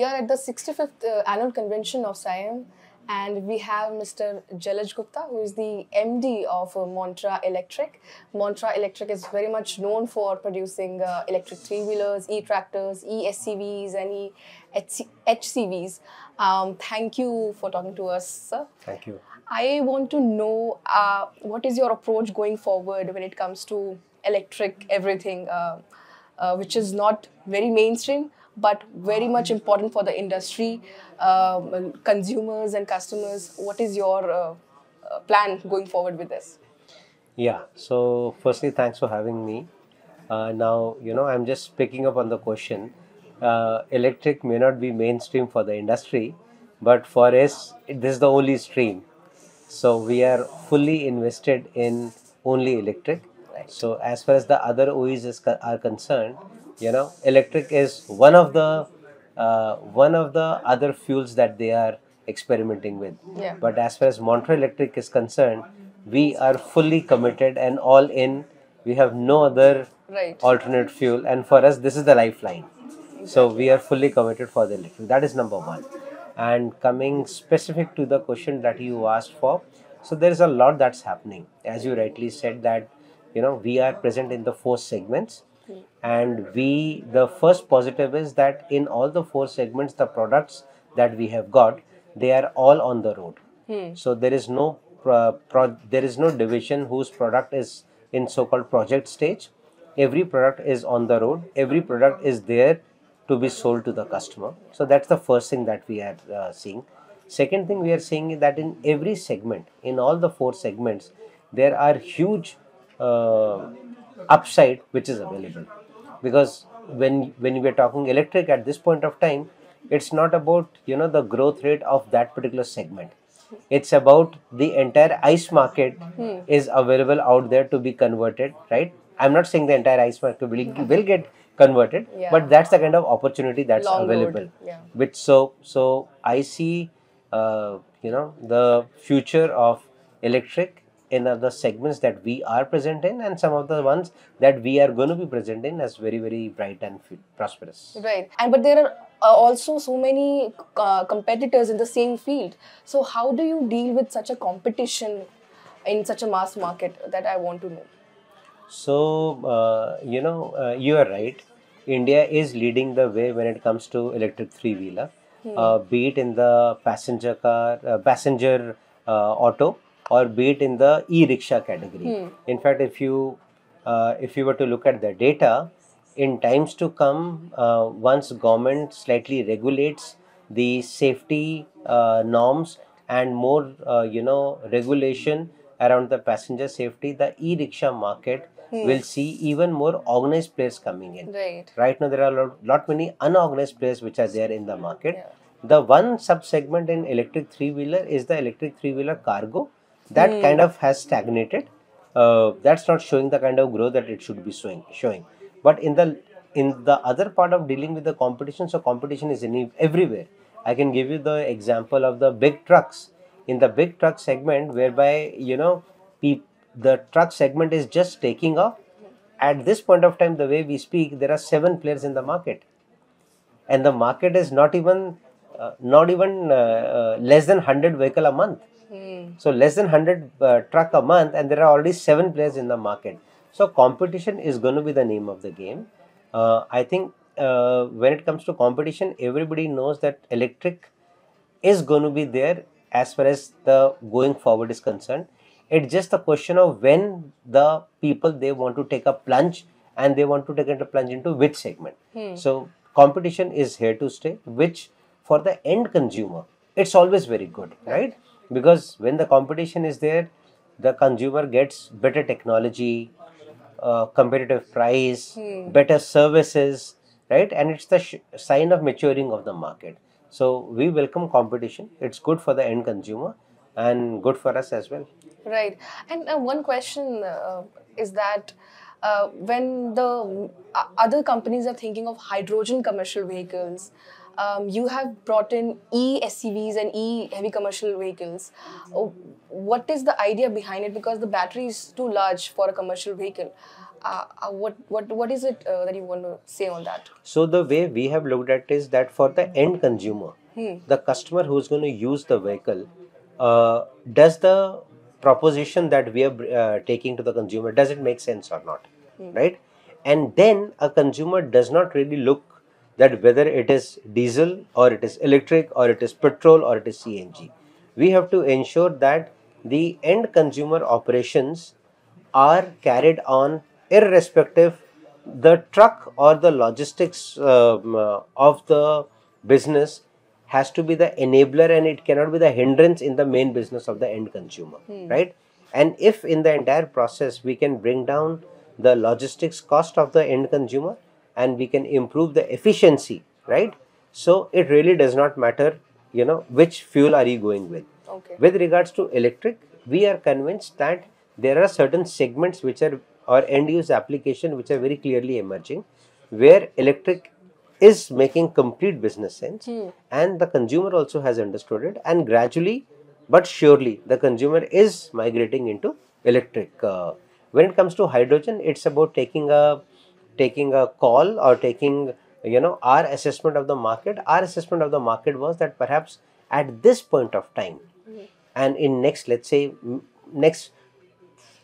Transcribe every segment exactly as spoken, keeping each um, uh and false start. we are at the sixty-fifth uh, annual convention of SIAM, and we have Mister Jalaj Gupta, who is the M D of uh, Montra Electric. Montra Electric is very much known for producing uh, electric three-wheelers, e-tractors, e-S C Vs and e-H C Vs. Um, thank you for talking to us, sir. Thank you. I want to know uh, what is your approach going forward when it comes to electric everything, uh, uh, which is not very mainstream, but very much important for the industry, um, consumers and customers. What is your uh, plan going forward with this? Yeah, so firstly, thanks for having me. Uh, now, you know, I'm just picking up on the question. Uh, electric may not be mainstream for the industry, but for us, this is the only stream. So we are fully invested in only electric. Right. So as far as the other O Es is co are concerned, you know, electric is one of the uh, one of the other fuels that they are experimenting with. Yeah. But as far as Montra Electric is concerned, we are fully committed and all in. We have no other right. alternate fuel, and for us, this is the lifeline. Exactly. So we are fully committed for the electric. That is number one. And coming specific to the question that you asked for, so there is a lot that's happening. As you rightly said that, you know, we are present in the four segments. And we, the first positive is that in all the four segments, the products that we have got, they are all on the road. Hmm. So there is no pro, pro, there is no division whose product is in so-called project stage. Every product is on the road. Every product is there to be sold to the customer. So that's the first thing that we are uh, seeing. Second thing we are seeing is that in every segment, in all the four segments, there are huge uh, upside which is available, because when when we are talking electric at this point of time, it's not about, you know, the growth rate of that particular segment. It's about the entire ICE market hmm. is available out there to be converted, right? I'm not saying the entire ICE market will, will get converted, yeah. but that's the kind of opportunity that's Long available. Yeah. Which so so I see, uh, you know, the future of electric in other segments that we are present in, and some of the ones that we are going to be present in as very, very bright and prosperous. Right. And but there are also so many uh, competitors in the same field. So how do you deal with such a competition in such a mass market? That I want to know. So, uh, you know, uh, you are right. India is leading the way when it comes to electric three-wheeler, hmm. uh, be it in the passenger car, uh, passenger uh, auto, or be it in the e-rickshaw category. Hmm. In fact, if you uh, if you were to look at the data, in times to come, uh, once government slightly regulates the safety uh, norms and more, uh, you know, regulation around the passenger safety, the e-rickshaw market hmm. will see even more organized players coming in. Right. Right now, there are a lot, lot many unorganized players which are there in the market. Yeah. The one sub-segment in electric three-wheeler is the electric three-wheeler cargo. That mm. kind of has stagnated. Uh, that's not showing the kind of growth that it should be showing. Showing, but in the in the other part of dealing with the competition, so competition is in everywhere. I can give you the example of the big trucks. In the big truck segment, whereby, you know, the truck segment is just taking off. At this point of time, the way we speak, there are seven players in the market, and the market is not even uh, not even uh, uh, less than one hundred vehicle a month. So less than one hundred uh, truck a month, and there are already seven players in the market. So competition is going to be the name of the game. Uh, I think uh, when it comes to competition, everybody knows that electric is going to be there as far as the going forward is concerned. It's just a question of when the people, they want to take a plunge, and they want to take a plunge into which segment. Hmm. So competition is here to stay, which for the end consumer, it's always very good, right? Because when the competition is there, the consumer gets better technology, uh, competitive price, hmm. better services, right? And it's the sh sign of maturing of the market. So we welcome competition. It's good for the end consumer and good for us as well. Right. And uh, one question uh, is that uh, when the other companies are thinking of hydrogen commercial vehicles, Um, you have brought in e-S C Vs and e-heavy commercial vehicles. Oh, what is the idea behind it? Because the battery is too large for a commercial vehicle. uh, uh, what what what is it uh, that you want to say on that? So the way we have looked at is that for the end consumer, hmm. the customer who is going to use the vehicle, uh, does the proposition that we are uh, taking to the consumer, does it make sense or not, hmm. right? And then a consumer does not really look that whether it is diesel or it is electric or it is petrol or it is C N G. We have to ensure that the end consumer operations are carried on irrespective the truck or the logistics um, uh, of the business has to be the enabler, and it cannot be the hindrance in the main business of the end consumer, hmm. right? And if in the entire process we can bring down the logistics cost of the end consumer and we can improve the efficiency, right? So it really does not matter, you know, which fuel are you going with. Okay. With regards to electric, we are convinced that there are certain segments which are or end use application which are very clearly emerging, where electric is making complete business sense, hmm. and the consumer also has understood it, and gradually but surely the consumer is migrating into electric. Uh, when it comes to hydrogen, it's about taking a taking a call or taking, you know, our assessment of the market. Our assessment of the market was that perhaps at this point of time, mm-hmm. and in next, let's say, next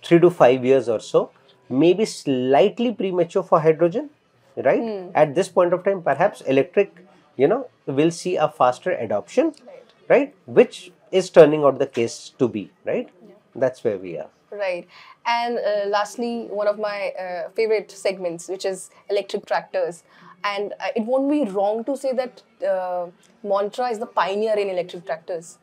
three to five years or so, maybe slightly premature for hydrogen, right? Mm. At this point of time, perhaps electric, you know, will see a faster adoption, right? right? Which is turning out the case to be, right? Yeah. That's where we are. Right. And uh, lastly, one of my uh, favorite segments, which is electric tractors. And uh, it won't be wrong to say that uh, Montra is the pioneer in electric tractors.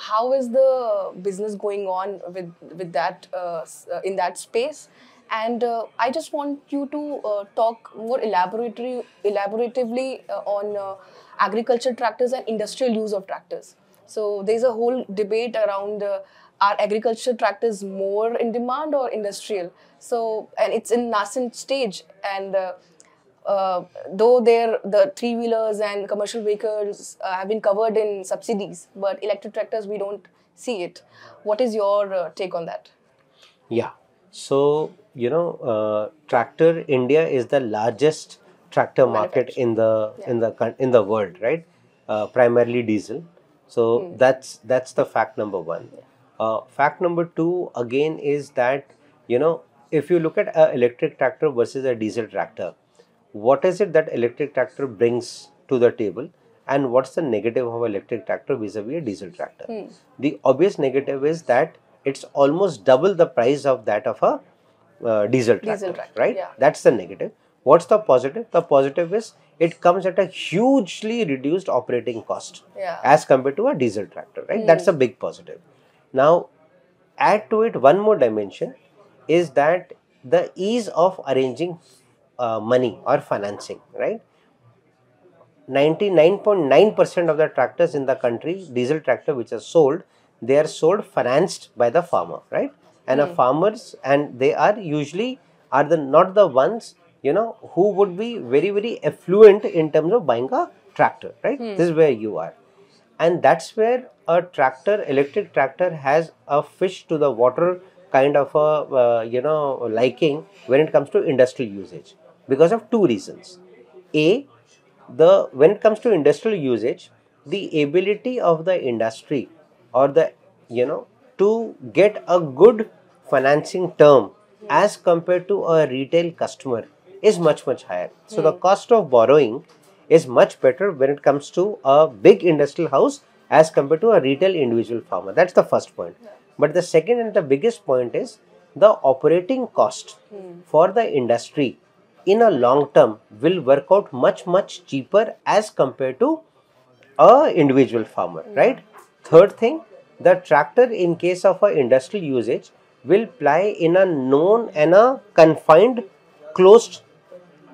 How is the business going on with, with that, uh, in that space? And uh, I just want you to uh, talk more elaborately, elaboratively uh, on uh, agriculture tractors and industrial use of tractors. So there's a whole debate around uh, are agriculture tractors more in demand or industrial? So, and it's in nascent stage, and uh, uh, though there the three-wheelers and commercial vehicles uh, have been covered in subsidies, but electric tractors, we don't see it. What is your uh, take on that? Yeah, so, you know, uh, tractor, India is the largest tractor market in the, yeah. in the, in the world, right? Uh, primarily diesel. So hmm. that's, that's the fact number one. Yeah. Uh, fact number two again is that, you know, if you look at an electric tractor versus a diesel tractor, what is it that electric tractor brings to the table and what's the negative of electric tractor vis-a-vis a diesel tractor? Hmm. The obvious negative is that it's almost double the price of that of a uh, diesel tractor, diesel tractor, right? Yeah. That's the negative. What's the positive? The positive is it comes at a hugely reduced operating cost, yeah. as compared to a diesel tractor, right? Hmm. That's a big positive. Now, add to it one more dimension is that the ease of arranging uh, money or financing, right? ninety-nine point nine percent of the tractors in the country, diesel tractor which are sold, they are sold financed by the farmer, right? And mm. a farmers, and they are usually are the not the ones, you know, who would be very, very affluent in terms of buying a tractor, right? Mm. This is where you are. And that's where a tractor, electric tractor, has a fish to the water kind of a, uh, you know, liking when it comes to industrial usage, because of two reasons. A, the when it comes to industrial usage, the ability of the industry or the, you know, to get a good financing term as compared to a retail customer is much, much higher. So, mm. the cost of borrowing is much better when it comes to a big industrial house as compared to a retail individual farmer. That's the first point. Yeah. But the second and the biggest point is the operating cost mm. for the industry in a long term will work out much, much cheaper as compared to a individual farmer, mm. right? Third thing, the tractor in case of a industrial usage will ply in a known and a confined closed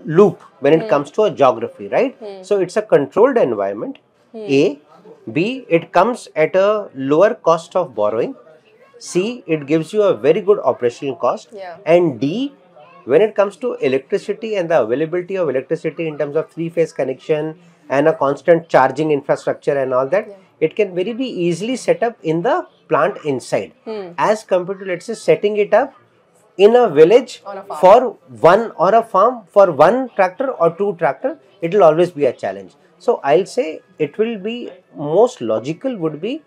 loop when it mm. comes to a geography, right? Mm. So it's a controlled environment, mm. A. B, it comes at a lower cost of borrowing. C, it gives you a very good operational cost. Yeah. And D, when it comes to electricity and the availability of electricity in terms of three-phase connection and a constant charging infrastructure and all that, yeah. it can very be easily set up in the plant inside, mm. as compared to, let's say, setting it up in a village a for one or a farm, for one tractor or two tractor, it will always be a challenge. So I'll say it will be most logical would be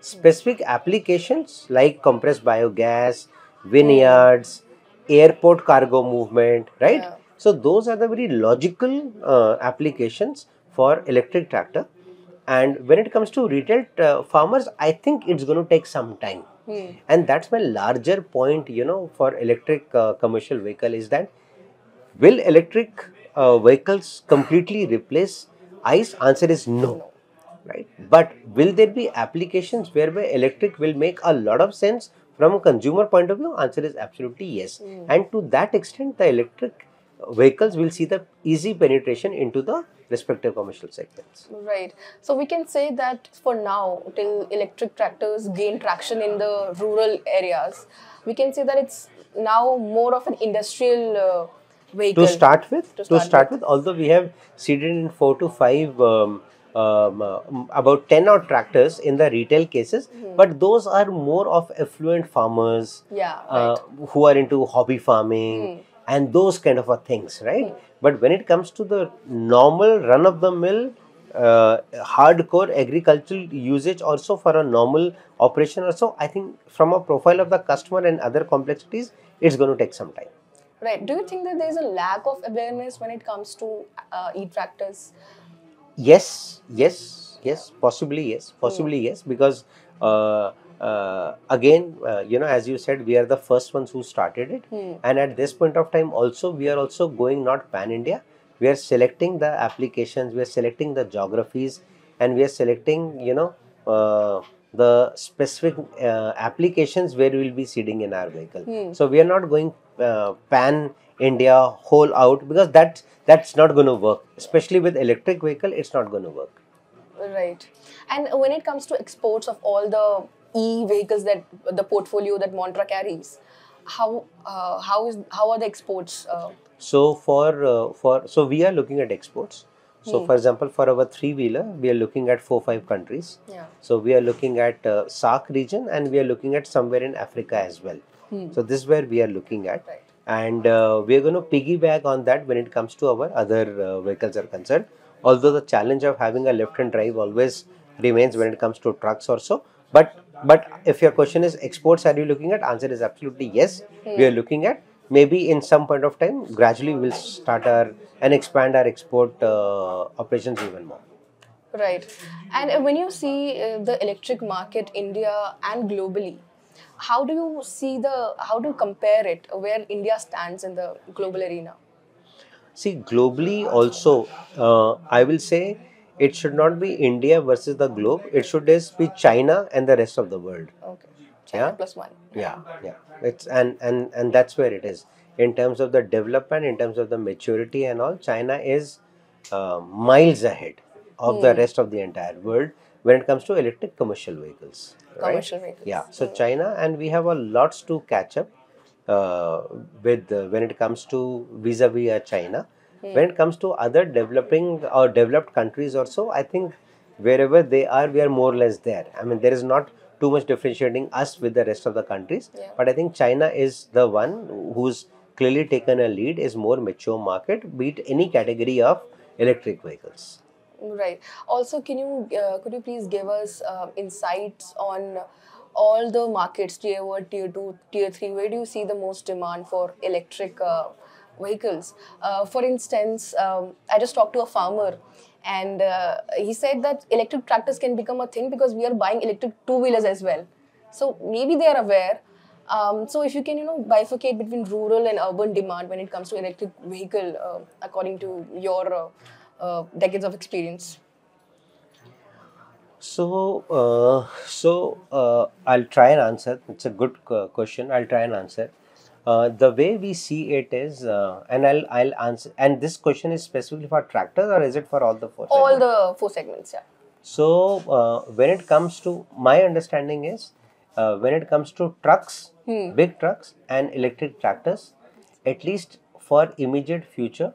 specific applications like compressed biogas, vineyards, airport cargo movement, right? Yeah. So those are the very logical uh, applications for electric tractor. And when it comes to retail uh, farmers, I think it's going to take some time. Hmm. And that's my larger point, you know, for electric uh, commercial vehicle is that will electric uh, vehicles completely replace ICE? Answer is no, right? But will there be applications whereby electric will make a lot of sense from a consumer point of view? Answer is absolutely yes. Mm. And to that extent, the electric vehicles will see the easy penetration into the respective commercial segments. Right. So we can say that for now, till electric tractors gain traction in the rural areas, we can say that it's now more of an industrial uh, vehicle. To start with, to start, to start with. with, although we have seeded in four to five um, Um, uh, about ten odd tractors in the retail cases, mm-hmm. but those are more of affluent farmers, yeah, uh, right. who are into hobby farming, mm. and those kind of a things, right? Mm. But when it comes to the normal run-of-the-mill, uh, hardcore agricultural usage also for a normal operation or so, I think from a profile of the customer and other complexities, it's going to take some time. Right. Do you think that there's a lack of awareness when it comes to uh, e-tractors? Yes, yes, yes, possibly yes, possibly mm. yes, because uh, uh, again, uh, you know, as you said, we are the first ones who started it. Mm. And at this point of time also, we are also going not pan-India, we are selecting the applications, we are selecting the geographies, and we are selecting, you know, uh, the specific uh, applications where we will be seeding in our vehicle. Mm. So we are not going uh, pan India whole out, because that that's not going to work, especially with electric vehicle. It's not going to work. Right. And when it comes to exports of all the e vehicles that the portfolio that Montra carries, how uh, how is how are the exports? Uh, so for uh, for so we are looking at exports. So hmm. for example, for our three wheeler, we are looking at four five countries. Yeah. So we are looking at uh, SAARC region, and we are looking at somewhere in Africa as well. Hmm. So this is where we are looking at. Right. And uh, we are going to piggyback on that when it comes to our other uh, vehicles are concerned. Although the challenge of having a left-hand drive always remains when it comes to trucks or so. But but if your question is exports, are you looking at? Answer is absolutely yes. Hmm. We are looking at. Maybe in some point of time, gradually we will start our and expand our export uh, operations even more. Right. And when you see uh, the electric market, India and globally, how do you see the, how do you compare it, where India stands in the global arena? See, globally also, uh, I will say it should not be India versus the globe. It should just be China and the rest of the world. Okay. China, yeah? Plus one. Yeah. Yeah. It's, and, and, and that's where it is. In terms of the development, in terms of the maturity and all, China is uh, miles ahead of mm. the rest of the entire world when it comes to electric commercial vehicles. Commercial right? vehicles. Yeah. So, China, and we have a lots to catch up uh, with uh, when it comes to vis-a-vis China. Hmm. When it comes to other developing or developed countries or so, I think wherever they are, we are more or less there. I mean, there is not too much differentiating us with the rest of the countries. Yeah. But I think China is the one who's clearly taken a lead, is more mature market, be it any category of electric vehicles. Right. Also, can you uh, could you please give us uh, insights on all the markets, tier one, tier two, tier three? Where do you see the most demand for electric uh, vehicles? Uh, for instance, um, I just talked to a farmer, and uh, he said that electric tractors can become a thing because we are buying electric two wheelers as well. So maybe they are aware. Um, so if you can, you know, bifurcate between rural and urban demand when it comes to electric vehicle, uh, according to your Uh, Uh, decades of experience. So, uh, so uh, I'll try and answer. It's a good uh, question. I'll try and answer. Uh, the way we see it is, uh, and I'll I'll answer. And this question is specifically for tractors, or is it for all the four? All segments? the four segments, yeah. So, uh, when it comes to my understanding is, uh, when it comes to trucks, hmm. big trucks, and electric tractors, at least for immediate future,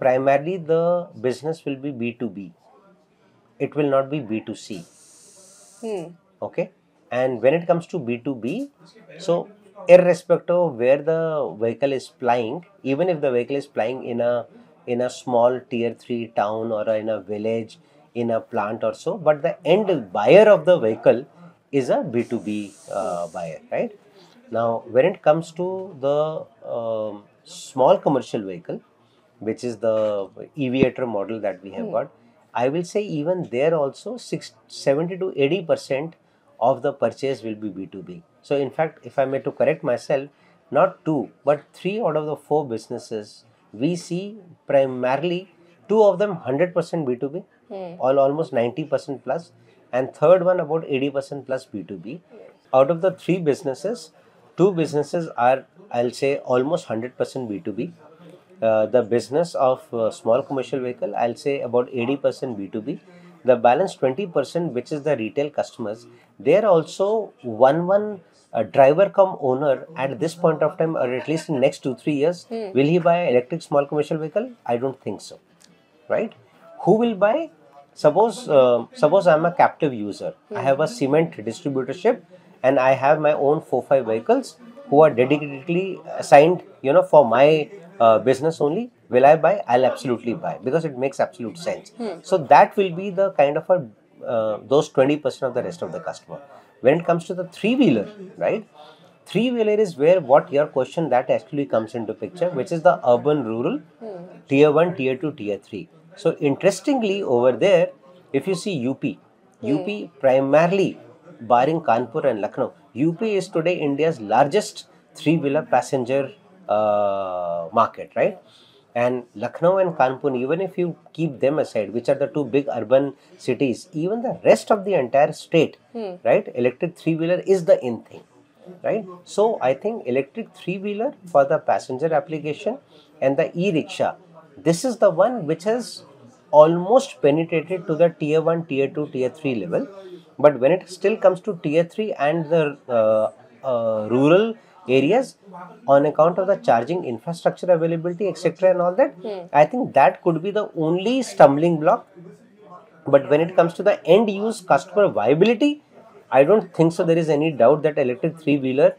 primarily the business will be B to B. It will not be B to C. Hmm. Okay. And when it comes to B to B, so irrespective of where the vehicle is flying, even if the vehicle is flying in a in a small tier three town or in a village, in a plant or so, but the end buyer of the vehicle is a B two B uh, buyer, right? Now, when it comes to the um, small commercial vehicle, which is the Eviator model that we have mm. got, I will say even there also six, seventy to eighty percent of the purchase will be B two B. So, in fact, if I may to correct myself, not two, but three out of the four businesses, we see primarily two of them one hundred percent B two B, mm. all almost ninety percent plus, and third one about eighty percent plus B two B. Out of the three businesses, two businesses are, I'll say, almost one hundred percent B two B. Uh, the business of uh, small commercial vehicle, I'll say about eighty percent B two B. The balance twenty percent, which is the retail customers, they are also one one uh, driver come owner at this point of time, or at least in next two, three years. Hmm. Will he buy electric small commercial vehicle? I don't think so, right? Who will buy? Suppose, uh, suppose I'm a captive user. Hmm. I have a cement distributorship and I have my own four, five vehicles who are dedicatedly assigned, you know, for my uh, business only. Will I buy? I'll absolutely buy because it makes absolute sense. Hmm. So that will be the kind of a, uh, those twenty percent of the rest of the customer. When it comes to the three-wheeler, right? Three-wheeler is where what your question that actually comes into picture, which is the urban, rural, hmm. tier one, tier two, tier three. So interestingly over there, if you see U P, hmm. U P primarily barring Kanpur and Lucknow, U P is today India's largest three-wheeler passenger uh, market, right? And Lucknow and Kanpur, even if you keep them aside, which are the two big urban cities, even the rest of the entire state, hmm. right? Electric three-wheeler is the in thing, right? So I think electric three-wheeler for the passenger application and the e-rickshaw, this is the one which has almost penetrated to the tier one, tier two, tier three level. But when it still comes to tier three and the uh, uh, rural areas, on account of the charging infrastructure availability, et cetera and all that, hmm. I think that could be the only stumbling block. But when it comes to the end use customer viability, I don't think so there is any doubt that electric three-wheeler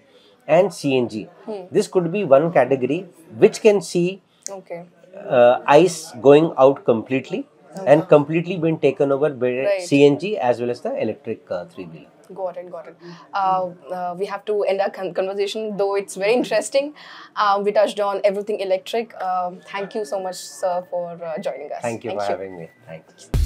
and C N G, hmm. this could be one category which can see okay. uh, ICE going out completely. Okay. And completely been taken over by right. C N G as well as the electric uh, three-wheeler. Got it, got it. Uh, uh, we have to end our con conversation, though it's very interesting. Um, we touched on everything electric. Uh, thank you so much, sir, for uh, joining us. Thank you thank for you. having me. Thanks.